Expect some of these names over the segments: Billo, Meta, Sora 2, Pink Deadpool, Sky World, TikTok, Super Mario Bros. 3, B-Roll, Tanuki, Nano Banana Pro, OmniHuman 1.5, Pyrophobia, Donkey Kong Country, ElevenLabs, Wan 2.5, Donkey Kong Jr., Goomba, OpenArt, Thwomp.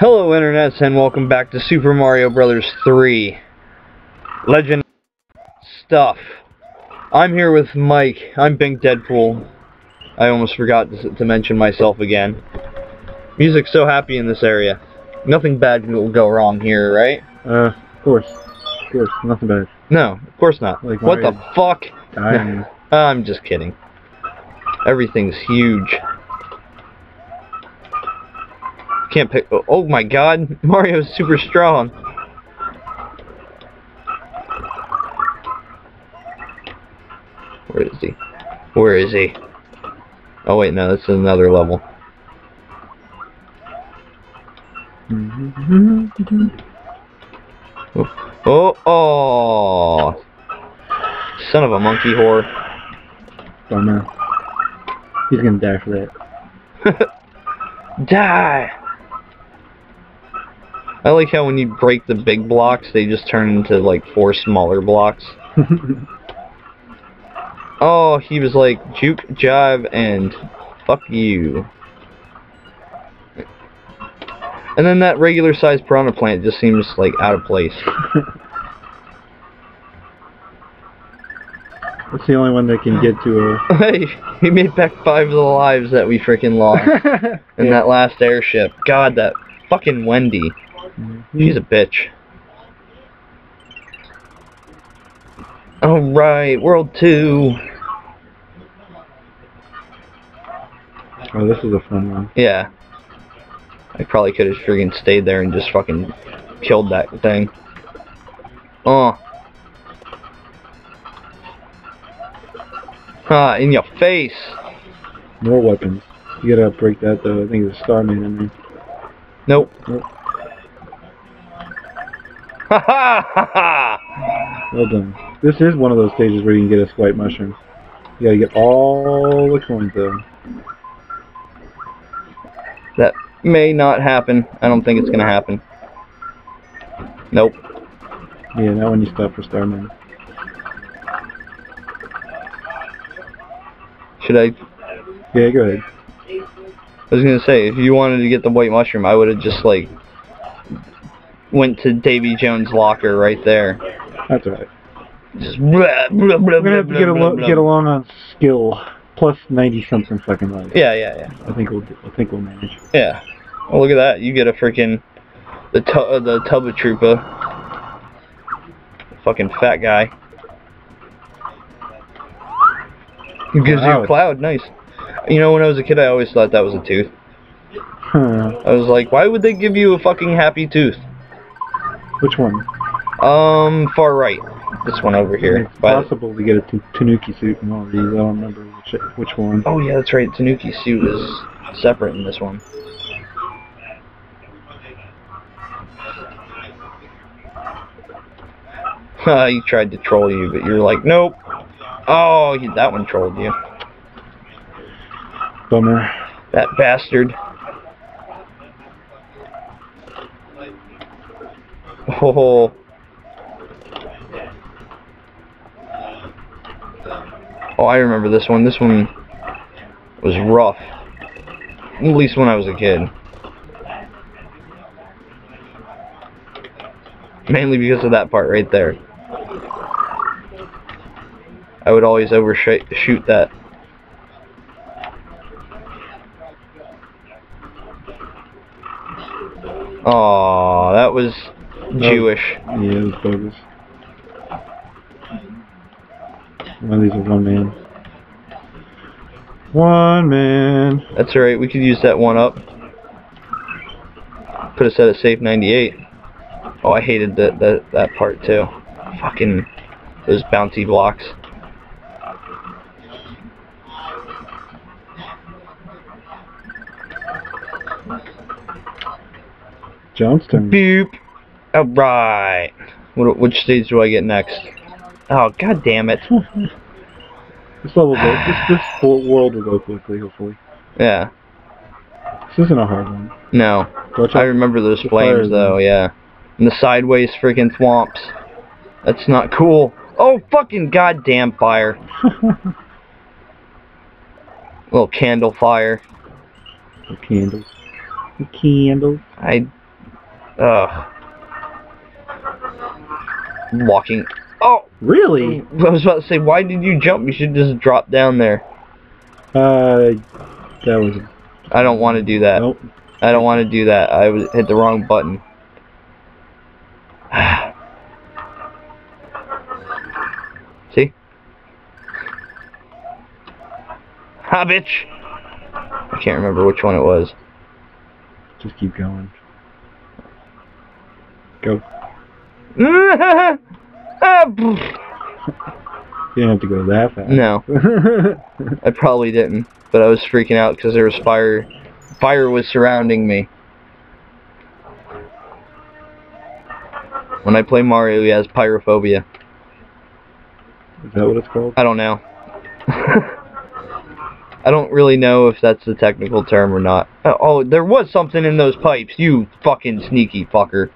Hello internets, and welcome back to Super Mario Bros. 3 Legend Stuff. I'm here with Mike. I'm Pink Deadpool. I almost forgot to mention myself again. Music's so happy in this area. Nothing bad will go wrong here, right? Of course. Of course, nothing bad. No, of course not. Like what the fuck? I'm just kidding. Everything's huge. Can't pick. Oh my god, Mario's super strong. Where is he? Where is he? Oh wait, no, that's another level. Oh, son of a monkey whore. Oh no. He's gonna die for that. Die! I like how when you break the big blocks, they just turn into, like, four smaller blocks. Oh, he was like, juke, jive, and fuck you. And then that regular-sized piranha plant just seems, like, out of place. It's the only one that can get to a... Hey, he made back 5 of the lives that we freaking lost. In that last airship. God, that fucking Wendy. She's a bitch. Alright, World 2. Oh, this is a fun one. Yeah. I probably could have freaking stayed there and just fucking killed that thing. Oh. Ah, in your face! More weapons. You gotta break that though. I think there's a Starman in there. Nope. Nope. Ha ha ha ha! Well done. This is one of those stages where you can get a white mushroom. You gotta get all the coins though. That may not happen. I don't think it's gonna happen. Nope. Yeah, not when you stop for Starman. Should I? Yeah, go ahead. I was gonna say, if you wanted to get the white mushroom, I would have just like went to Davy Jones' locker right there. That's right. Just blah, blah, blah, we're gonna have to get along on skill plus 90 something fucking life. Yeah, yeah, yeah. I think we'll manage. Yeah. Well, look at that. You get a freaking the Tubba Troopa. Fucking fat guy. It gives you a cloud, nice. You know, when I was a kid, I always thought that was a tooth. I was like, why would they give you a fucking happy tooth? Which one? Far right. This one over here. It's possible to get a Tanuki suit in all these. I don't remember which one. Oh yeah, that's right. Tanuki suit is separate in this one. He tried to troll you, but you're like, nope. Oh, that one trolled you. Bummer. That bastard. Oh. Oh, I remember this one. This one was rough. At least when I was a kid. Mainly because of that part right there. I would always overshoot that. Aww, that was Jewish. Yeah, it was bogus. One of these is one man. One man. That's alright, we could use that one up. Put us at a safe 98. Oh, I hated that part too. Fucking those bouncy blocks. Johnston. Boop. Alright. Which stage do I get next? Oh, god damn it. This level goes. This world will go quickly, hopefully. Yeah. This isn't a hard one. No. I remember those flames, though, yeah. And the sideways freaking thwomps. That's not cool. Oh, fucking goddamn fire. Little candle fire. The candles. The candles. I Walking. Oh! Really? I was about to say, why did you jump? You should just drop down there. That was... I don't want to do that. Nope. I don't want to do that. I hit the wrong button. See? Ha, bitch! I can't remember which one it was. Just keep going. Go. You don't have to go that fast. No. I probably didn't, but I was freaking out because there was fire. Fire was surrounding me. When I play Mario, he has pyrophobia. Is that what it's called? I don't know. I don't really know if that's the technical term or not. Oh, there was something in those pipes, you fucking sneaky fucker.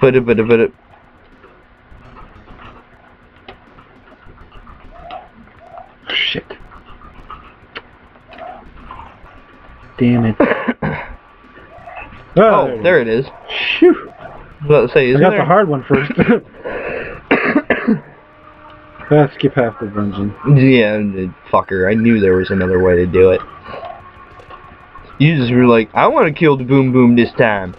But it. Shit. Damn it. Oh, there it is. Shoo. I was about to say, I got the hard one first. Skip half the dungeon. Yeah, fucker. I knew there was another way to do it. You just were like, I want to kill the Boom Boom this time.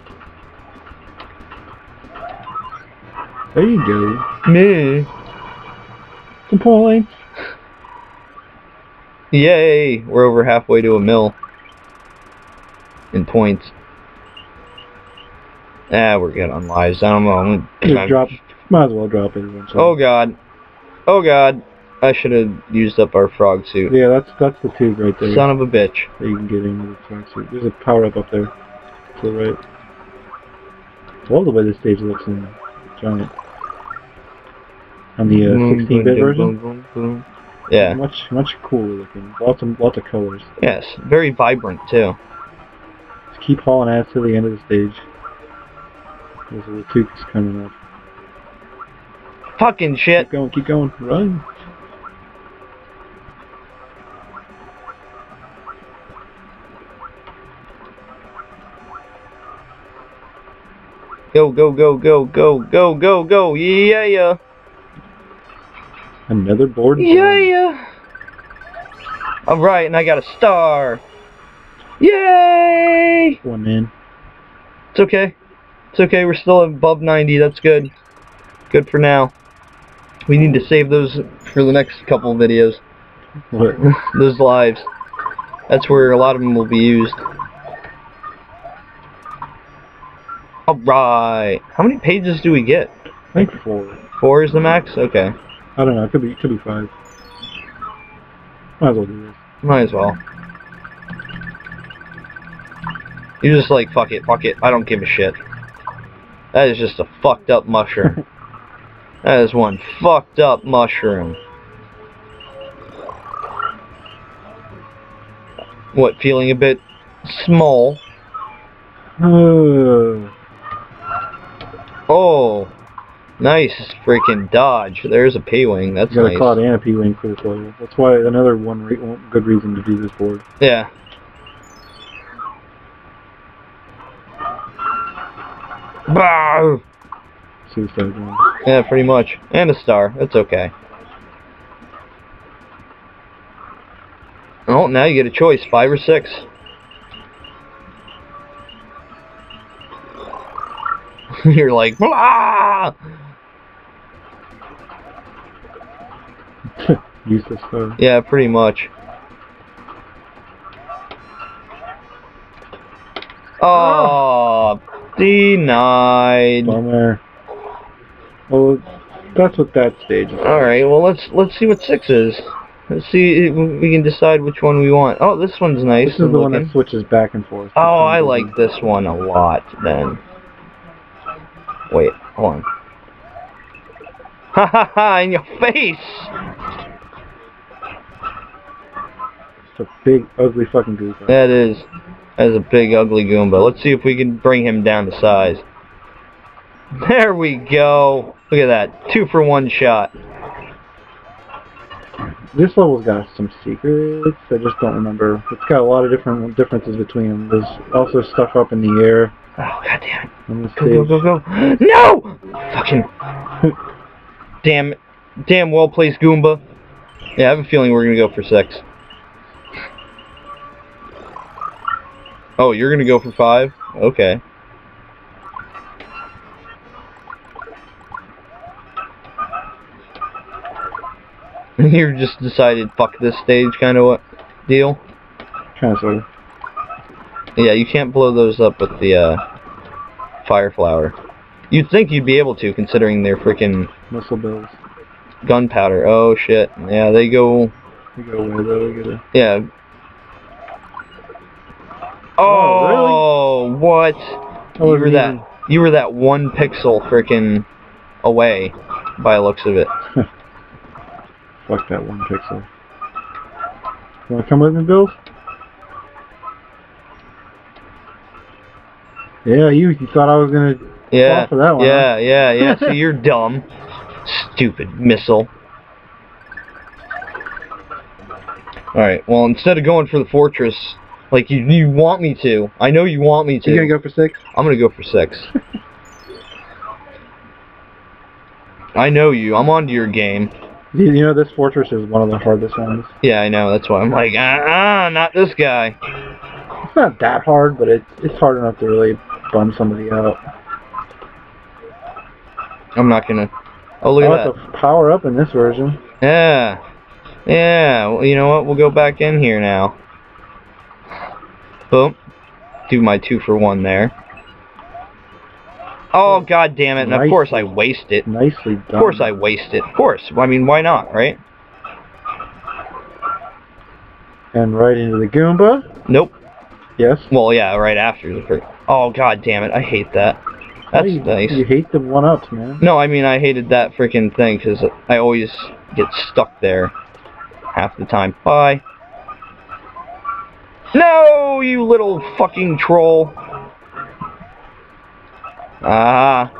There you go. Me. Some points. Yay! We're over halfway to a mil. In points. We're good on lives. I don't know. Might as well drop it. Oh god. Oh god. I should have used up our frog suit. Yeah, that's the tube right there. Son of a bitch. You can get in with the frog suit. There's a power up there. To the right. Well, the way this stage looks in giant. On the 16-bit version? Boom, boom, boom. Yeah. Much cooler looking. Lots of colors. Yes. Very vibrant, too. Just keep hauling ass to the end of the stage. There's a little tooth coming up. Fucking shit! Keep going. Run! Go, yeah. Another board game. Yeah. Alright, and I got a star. Yay! One in. It's okay. It's okay, we're still above 90, that's good. Good for now. We need to save those for the next couple videos. What? Those lives. That's where a lot of them will be used. Alright. How many pages do we get? I think 4. 4 is the max? Okay. I don't know, it could be 5. Might as well do this. Might as well. You're just like, fuck it, I don't give a shit. That is just a fucked up mushroom. That is one fucked up mushroom. What, feeling a bit small? Oh, nice freaking dodge. There's a P-Wing. That's nice. You gotta call it a P-Wing for this level. That's why another good reason to do this board. Yeah. Bah! Suicide one. Yeah, pretty much. And a star. That's okay. Oh, now you get a choice. 5 or 6. You're like, blah! Useless though. Yeah, pretty much. Oh, denied. Bummer. Well, that's what that stage is. Alright, well let's see what 6 is. Let's see if we can decide which one we want. Oh, this one's nice. This is the one that switches back and forth. Oh, I like this one a lot then. Wait, hold on. Ha, in your face! It's a big, ugly fucking Goomba. That is. That is a big, ugly Goomba. Let's see if we can bring him down to size. There we go! Look at that. 2 for 1 shot. This level's got some secrets. I just don't remember. It's got a lot of different differences between them. There's also stuff up in the air. Oh, goddamn it. Go, go, go, go. No! Fucking. Damn well placed Goomba. Yeah, I have a feeling we're gonna go for 6. Oh, you're gonna go for 5? Okay. You just decided, fuck this stage, kind of deal? Kind of, sort of. Yeah, you can't blow those up with the, fire flower. You'd think you'd be able to, considering their freaking missile bills. Gunpowder. Oh, shit. Yeah, they go. They go away, though. Gotta... Yeah. Oh, really? What? You were that 1 pixel freaking away, by the looks of it. Fuck that 1 pixel. You wanna come with me, Bill? Yeah, you thought I was gonna fall for that one. Yeah, huh? Yeah. So you're dumb. Stupid missile. Alright, well, instead of going for the fortress, like you want me to. I know you want me to. You gonna go for 6? I'm gonna go for 6. I know you. I'm onto your game. You know, this fortress is one of the hardest ones. Yeah, I know. That's why I'm like, not this guy. It's not that hard, but it's hard enough to really bum somebody out. I'm not gonna... Oh, look at that. To power up in this version. Yeah. Yeah. Well, you know what? We'll go back in here now. Boom. Do my 2 for 1 there. Oh, god damn it, and of course I waste it. Nicely done. Of course I waste it. Of course. I mean, why not, right? And right into the Goomba? Nope. Yes? Well, yeah, right after the first. Oh, god damn it, I hate that. That's nice. You hate the 1-ups, man. No, I mean, I hated that freaking thing, because I always get stuck there half the time. Bye. No, you little fucking troll. Ah.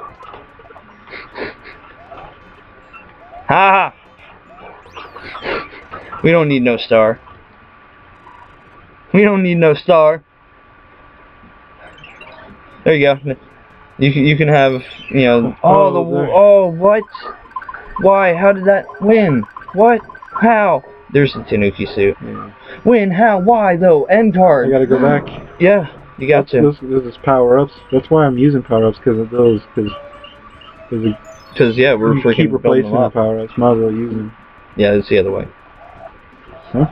Ha ha. We don't need no star. We don't need no star. There you go. You can have, you know, all what? Why? How did that win? What? How? There's the Tanuki suit. Yeah. When, how, why, though? End card. You gotta go back. Yeah. You got to. This is power-ups. That's why I'm using power-ups, because of those. Because yeah, we're freaking keep replacing the power-ups. Might as well use them. Yeah, it's the other way. Huh?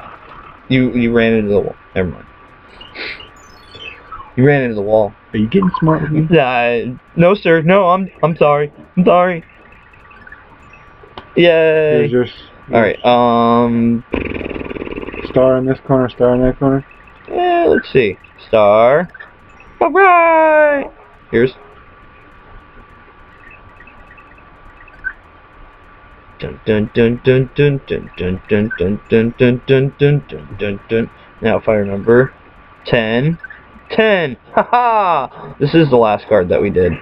You ran into the wall. Never mind. You ran into the wall. Are you getting smart with me? No, sir. No, I'm sorry. I'm sorry. Yay. All right. Star in this corner. Star in that corner. Yeah. Let's see. Star. Alright! Here's. Dun dun dun dun dun dun dun dun dun dun dun dun dun dun dun. Now, if I remember. 10. 10! Haha! This is the last card that we did.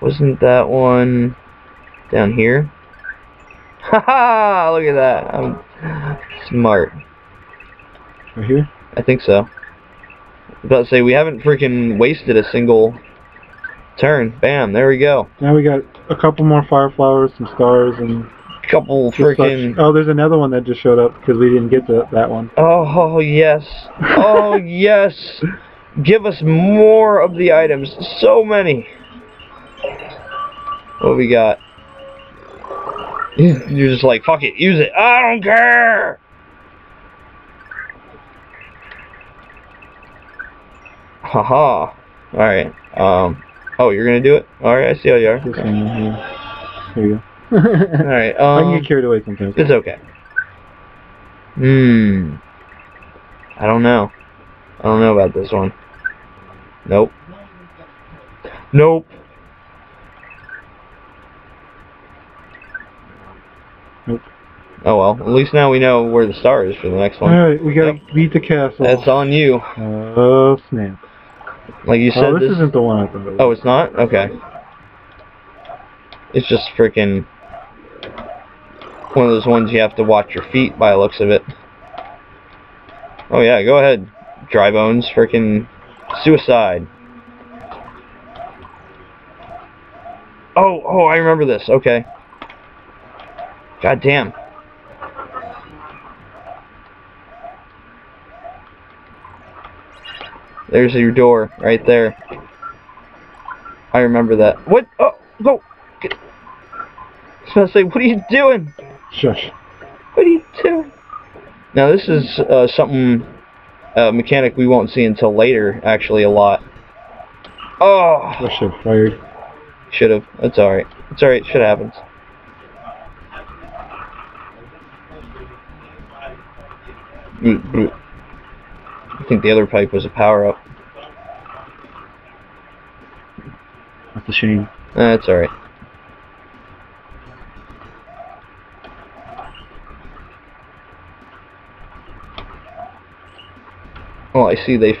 Wasn't that one. Down here. Haha! Look at that. I'm smart. Right here? I think so. I was about to say, we haven't freaking wasted a single turn. Bam, there we go. Now we got a couple more fire flowers, some stars, and a couple freaking. Oh, there's another one that just showed up because we didn't get to that one. Oh, yes. Oh, yes. Give us more of the items. So many. What we got? You're just like, fuck it, use it. I don't care! Haha. Alright. Oh, you're gonna do it? Alright, I see how you are. Here you go. Alright, I can get carried away sometimes. It's okay. I don't know. I don't know about this one. Nope. Nope. Nope. Oh well, at least now we know where the star is for the next one. Alright, we gotta beat the castle. That's on you. Oh, snap. Like you said, this isn't the one I thought it was. Oh, it's not? Okay. It's just freaking one of those ones you have to watch your feet by the looks of it. Oh yeah, go ahead, Dry Bones. Freaking suicide. Oh, I remember this. Okay. God damn. There's your door, right there. I remember that. What? Oh, no! I was gonna say, what are you doing? Shush. What are you doing? Now this is mechanic we won't see until later, actually, a lot. Oh! I should have fired. Should have. That's alright. It's alright, shit happens. I think the other pipe was a power-up. That's a shame. That's alright. Well, I see they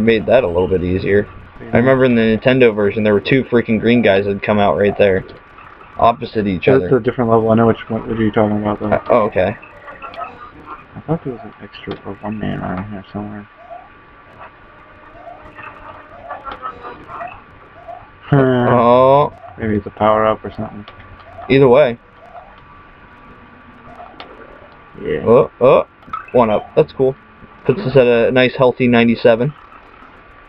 made that a little bit easier. I remember in the Nintendo version there were two freaking green guys that'd come out right there, opposite each other. That's a different level. I know which one. What are you talking about though? Oh, okay. I thought there was an extra or one man around here somewhere. Oh. Maybe it's a power up or something. Either way. Yeah. Oh, one up. That's cool. Puts us at a nice healthy 97.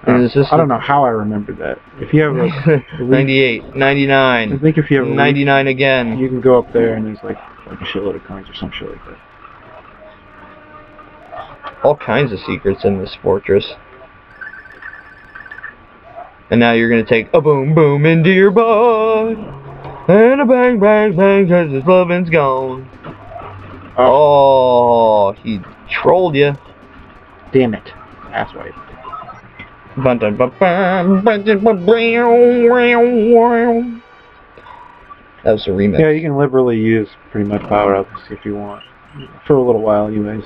I don't know how I remembered that. If you have a 98, 99, I think if you have 99 again, you can go up there and there's like a shitload of coins or some shit like that. All kinds of secrets in this fortress. And now you're gonna take a boom boom into your butt and a bang bang bang 'cause his lovin's gone. Oh, he trolled you. Damn it, asswipe. That was a remix. Yeah, you can liberally use pretty much power-ups if you want. For a little while, anyways.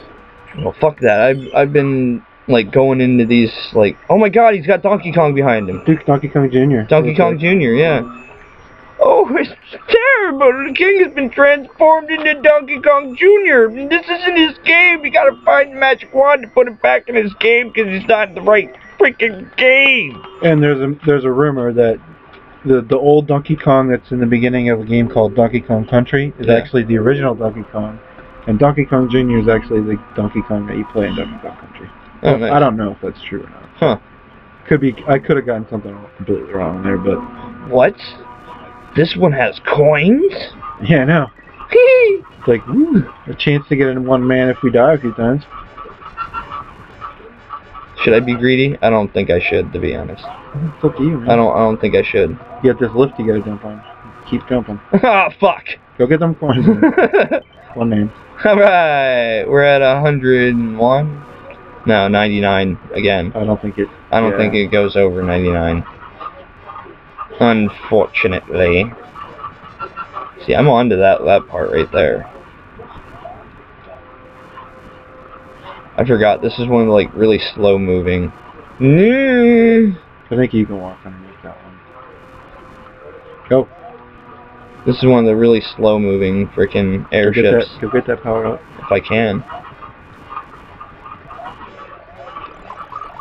Well, fuck that. I've been, like, going into these, like... Oh my god, he's got Donkey Kong behind him. Duke Donkey Kong Jr. Donkey Kong Jr., yeah. Oh, it's terrible! The king has been transformed into Donkey Kong Jr. This isn't his game! You gotta find the magic wand to put it back in his game because he's not in the right freaking game! And there's a rumor that the old Donkey Kong that's in the beginning of a game called Donkey Kong Country is actually the original Donkey Kong, and Donkey Kong Jr. is actually the Donkey Kong that you play in Donkey Kong Country. Oh, nice. I don't know if that's true or not. Huh. Could be. I could have gotten something completely wrong there, but... What? This one has coins? Yeah, I know. It's like, ooh, a chance to get in one man if we die a few times. Should I be greedy? I don't think I should, to be honest. It's up to you, man. I don't think I should. You got this lift you gotta jump on. Keep jumping. Ah, fuck! Go get them coins. One man. Alright, we're at 101. No, 99 again. I don't think it goes over 99. Unfortunately. See, I'm on to that part right there. I forgot, this is one of the, like, really slow moving. I think you can walk underneath that one. Go. This is one of the really slow moving freaking airships. Go get that power up. If I can.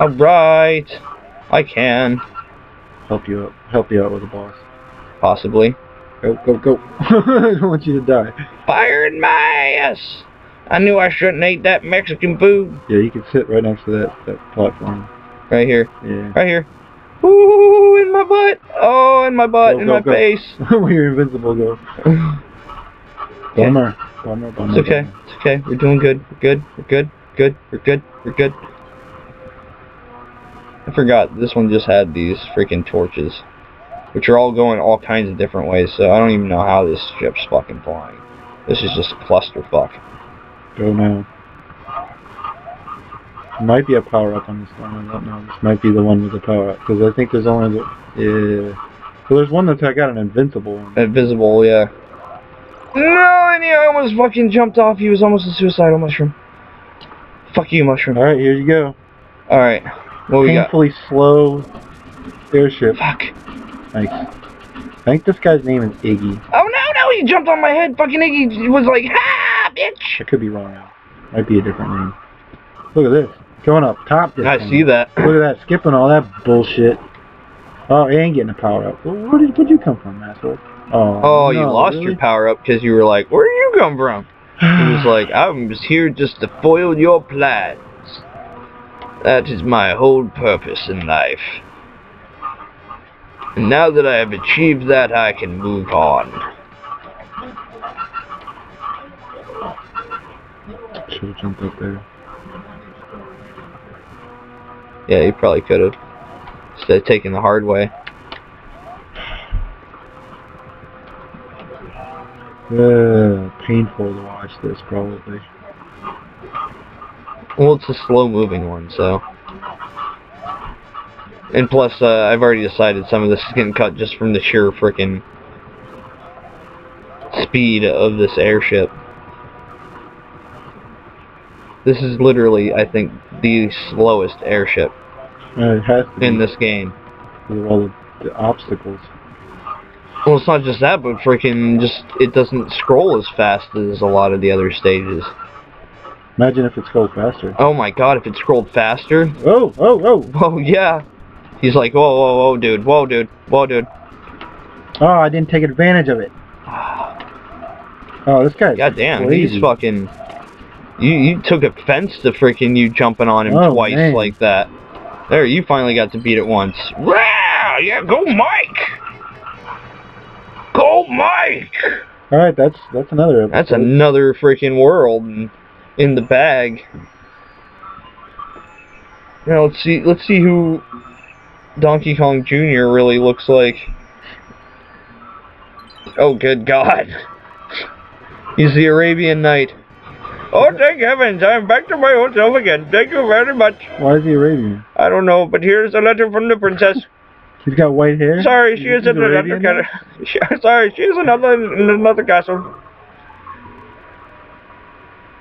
Alright. I can. Help you out with the boss. Possibly. Go. I don't want you to die. Fire in my ass! I knew I shouldn't eat that Mexican food. Yeah, you can sit right next to that platform. Right here. Yeah. Right here. Ooh, in my butt! Oh, in my butt, go, in my face. We're invincible, go. Bummer. It's okay. We're doing good. We're good. I forgot, this one just had these freaking torches, which are all going all kinds of different ways, so I don't even know how this ship's fucking flying. This is just a clusterfuck. Go now. Might be a power-up on this one, I don't know. This might be the one with the power-up, because I think there's only the... Yeah. Well, there's one that's got an invincible one. Invisible, yeah. No, and he almost fucking jumped off. He was almost a suicidal mushroom. Fuck you, mushroom. Alright, here you go. Alright. What we got? Painfully slow airship. Fuck. Nice. I think this guy's name is Iggy. Oh no, no, he jumped on my head. Fucking Iggy was like, ha, bitch. I could be wrong. Might be a different name. Look at this. Going up top. I see that. Look at that. Skipping all that bullshit. Oh, and getting a power up. Where'd you come from, asshole? Oh, oh no, you lost your power up because you were like, where did you come from? He was like, I was here just to foil your plans. That is my whole purpose in life. And now that I have achieved that, I can move on. Should have jumped up there. Yeah, you probably could have. Instead of taking the hard way. Painful to watch this, probably. Well, it's a slow-moving one, so. And plus, I've already decided some of this is getting cut just from the sheer frickin' speed of this airship. This is literally, I think, the slowest airship in this game. With all the obstacles. Well, it's not just that, but freaking just, it doesn't scroll as fast as a lot of the other stages. Imagine if it scrolled faster. Oh my god, if it scrolled faster. Oh, oh, oh. Oh, yeah. He's like, whoa, whoa, whoa, dude. Whoa, dude. Whoa, dude. Oh, I didn't take advantage of it. Oh, this guy. Goddamn, he's fucking... You took offense to freaking you jumping on him twice like that. There, you finally got to beat it once. Wow, yeah, go Mike! Go Mike! Alright, that's another episode. That's another freaking world in the bag. Now let's see who Donkey Kong Jr. really looks like. Oh good god. He's the Arabian Knight. Oh thank heavens, I'm back to my old self again. Thank you very much. Why is he Arabian? I don't know, but here's a letter from the princess. She's got white hair. Sorry, she is in another castle. Sorry, she is another castle.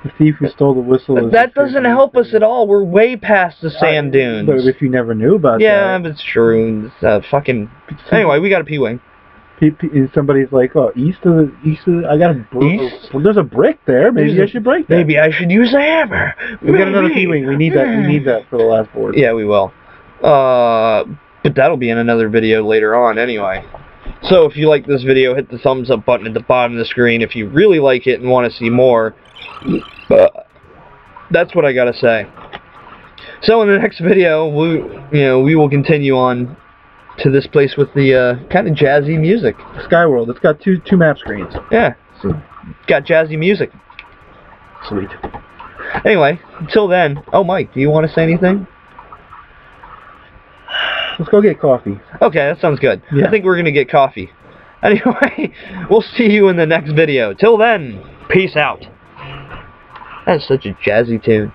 The thief who stole the whistle. But that doesn't help us at all. We're way past the sand dunes. But if you never knew about that. Yeah, it's true. It's fucking. Anyway, we got a P-wing. Somebody's like, oh, east of the, I got a brick. Well, there's a brick there. Maybe I should break that. Maybe I should use a hammer. We got another P-wing. We need that. We need that for the last board. Yeah, we will. But that'll be in another video later on anyway. So if you like this video, hit the thumbs up button at the bottom of the screen. If you really like it and want to see more, that's what I gotta say. So in the next video, we will continue on to this place with the kind of jazzy music. Sky World. It's got two map screens. Yeah. So. Got jazzy music. Sweet. Anyway, until then. Oh, Mike, do you want to say anything? Let's go get coffee. Okay, that sounds good. Yeah. I think we're going to get coffee. Anyway, we'll see you in the next video. Till then, peace out. That's such a jazzy tune.